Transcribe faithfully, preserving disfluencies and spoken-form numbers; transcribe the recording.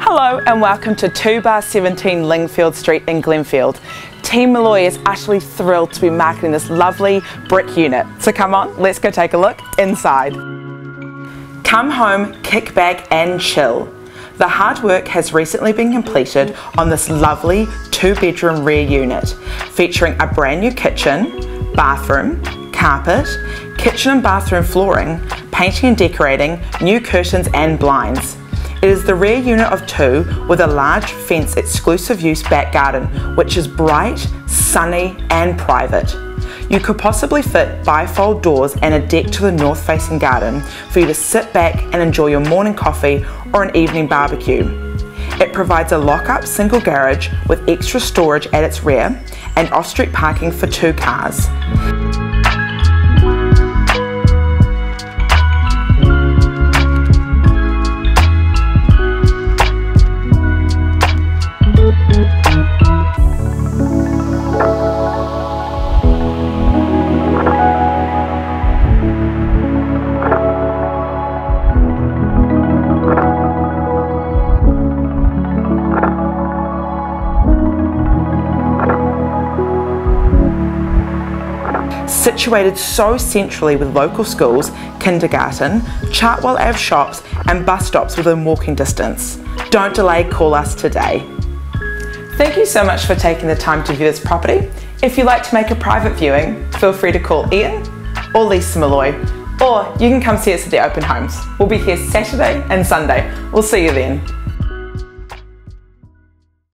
Hello and welcome to two bar seventeen Lingfield Street in Glenfield. Team Molloy is utterly thrilled to be marketing this lovely brick unit. So come on, let's go take a look inside. Come home, kick back and chill. The hard work has recently been completed on this lovely two bedroom rear unit, featuring a brand new kitchen, bathroom, carpet, kitchen and bathroom flooring, painting and decorating, new curtains and blinds. It is the rear unit of two with a large fence exclusive use back garden, which is bright, sunny and private. You could possibly fit bifold doors and a deck to the north facing garden for you to sit back and enjoy your morning coffee or an evening barbecue. It provides a lock-up single garage with extra storage at its rear and off-street parking for two cars. Situated so centrally with local schools, kindergarten, Chartwell Ave shops and bus stops within walking distance. Don't delay, call us today. Thank you so much for taking the time to view this property. If you'd like to make a private viewing, feel free to call Ian or Lisa Molloy, or you can come see us at their open homes. We'll be here Saturday and Sunday. We'll see you then.